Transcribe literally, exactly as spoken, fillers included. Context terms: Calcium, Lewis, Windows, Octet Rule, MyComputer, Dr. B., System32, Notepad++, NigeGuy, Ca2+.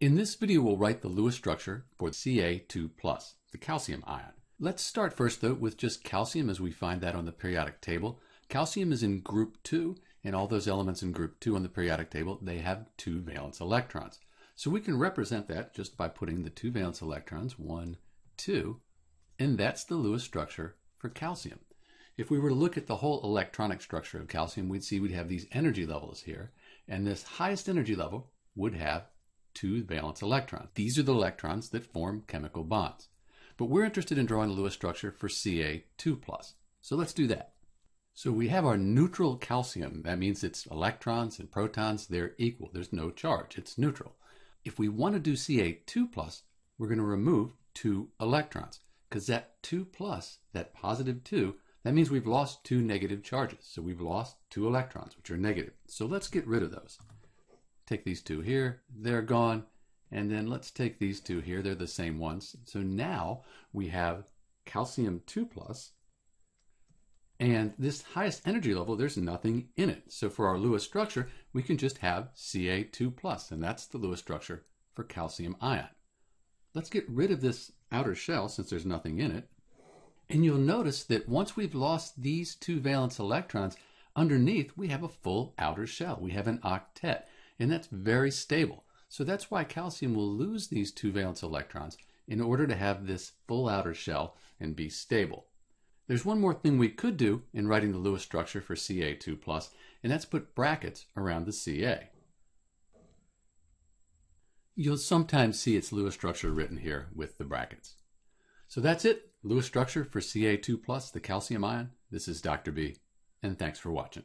In this video, we'll write the Lewis structure for C A two plus, the calcium ion. Let's start first, though, with just calcium as we find that on the periodic table. Calcium is in group two, and all those elements in group two on the periodic table, they have two valence electrons. So we can represent that just by putting the two valence electrons, one, two, and that's the Lewis structure for calcium. If we were to look at the whole electronic structure of calcium, we'd see we'd have these energy levels here, and this highest energy level would have two valence electrons. These are the electrons that form chemical bonds. But we're interested in drawing a Lewis structure for C A two plus. So let's do that. So we have our neutral calcium. That means its electrons and protons, they're equal. There's no charge. It's neutral. If we want to do C A two plus, we're going to remove two electrons, because that two plus, that positive two, that means we've lost two negative charges. So we've lost two electrons, which are negative. So let's get rid of those. Take these two here, they're gone, and then let's take these two here, they're the same ones. So now we have calcium two plus, and this highest energy level, there's nothing in it. So for our Lewis structure, we can just have C A two plus, and that's the Lewis structure for calcium ion. Let's get rid of this outer shell since there's nothing in it. And you'll notice that once we've lost these two valence electrons, underneath we have a full outer shell. We have an octet. And that's very stable. So that's why calcium will lose these two valence electrons in order to have this full outer shell and be stable. There's one more thing we could do in writing the Lewis structure for C A two plus, and that's put brackets around the C A. You'll sometimes see its Lewis structure written here with the brackets. So that's it, Lewis structure for C A two plus, the calcium ion. This is Doctor B, and thanks for watching.